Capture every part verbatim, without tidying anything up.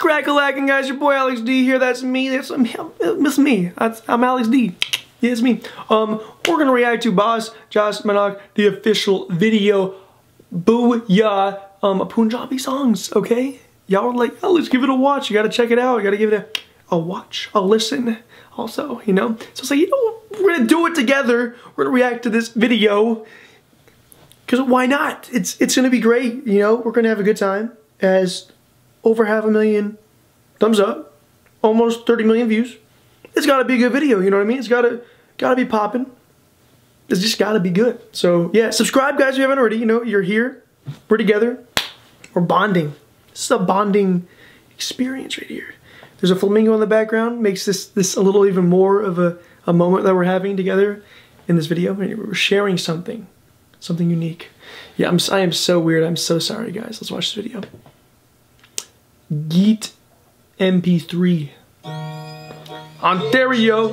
Crack-a-lacking, guys, your boy Alex D here. That's me. That's me. That's me. That's, I'm Alex D. Yeah, it's me. Um, we're gonna react to Boss Jass Manak, the official video. Booyah! Um, Punjabi songs. Okay, y'all were like, oh, let's give it a watch. You gotta check it out. You gotta give it a, a watch, a listen. Also, you know. So it's like, you know, we're gonna do it together. We're gonna react to this video. Cause why not? It's it's gonna be great. You know, we're gonna have a good time. As over half a million thumbs up, almost thirty million views. It's gotta be a good video, you know what I mean? It's gotta gotta be popping. It's just gotta be good. So yeah, subscribe, guys, if you haven't already. You know, you're here, we're together, we're bonding. This is a bonding experience right here. There's a flamingo in the background, makes this this a little even more of a, a moment that we're having together in this video. We're sharing something, something unique. Yeah, I'm, I am so weird, I'm so sorry, guys. Let's watch this video. Geet M P three. Ontario.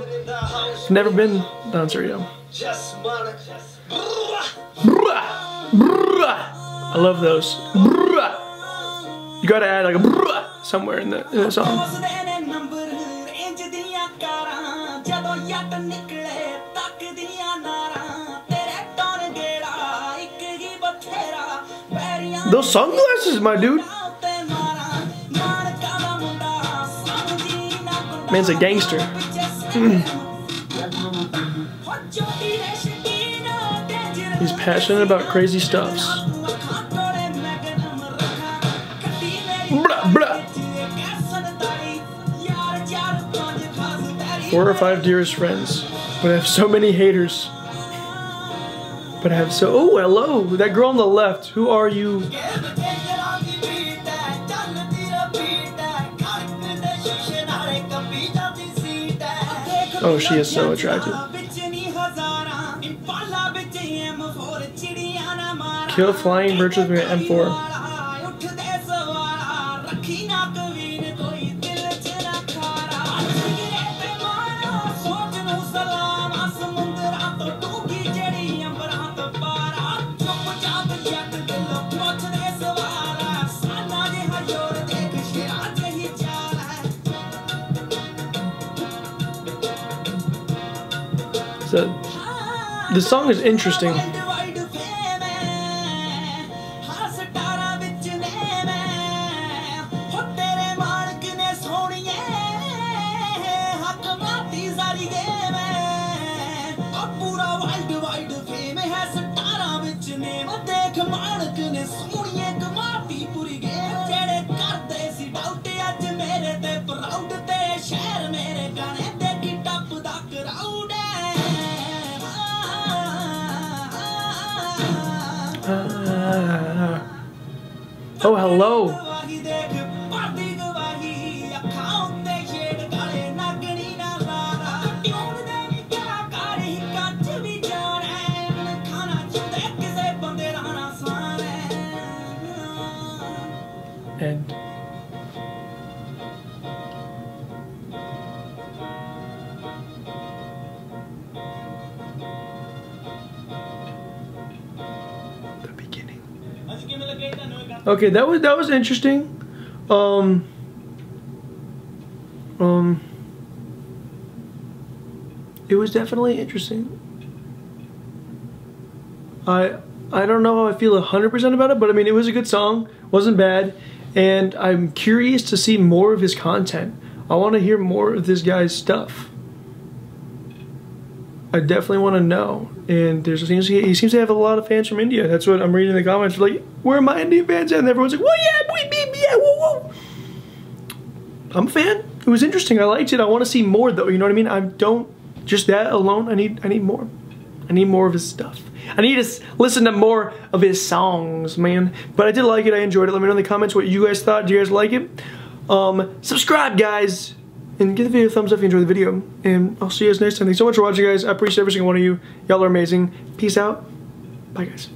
Never been to Ontario. I love those. You gotta add like a somewhere in the, in the song. Those sunglasses, my dude. Man's a gangster. He's passionate about crazy stuffs. Blah, blah. Four or five dearest friends, but I have so many haters. But I have so. Oh, hello, that girl on the left. Who are you? Oh, she is so attractive. Kill flying birds with M four. So, the song is interesting. Uh, oh, hello. And okay, that was that was interesting. Um, um, it was definitely interesting. I I don't know how I feel one hundred percent about it, but I mean, it was a good song, wasn't bad, and I'm curious to see more of his content. I want to hear more of this guy's stuff. I definitely want to know, and there's seems he seems to have a lot of fans from India. That's what I'm reading in the comments. Like, where are my Indian fans at? And everyone's like, well, yeah, we beat me, yeah, woo, woo. I'm a fan. It was interesting. I liked it. I want to see more, though. You know what I mean? I don't just that alone. I need I need more. I need more of his stuff. I need to listen to more of his songs, man. But I did like it. I enjoyed it. Let me know in the comments what you guys thought. Do you guys like it? Um, subscribe, guys. And give the video a thumbs up if you enjoyed the video. And I'll see you guys next time. Thanks so much for watching, guys. I appreciate every single one of you. Y'all are amazing. Peace out. Bye, guys.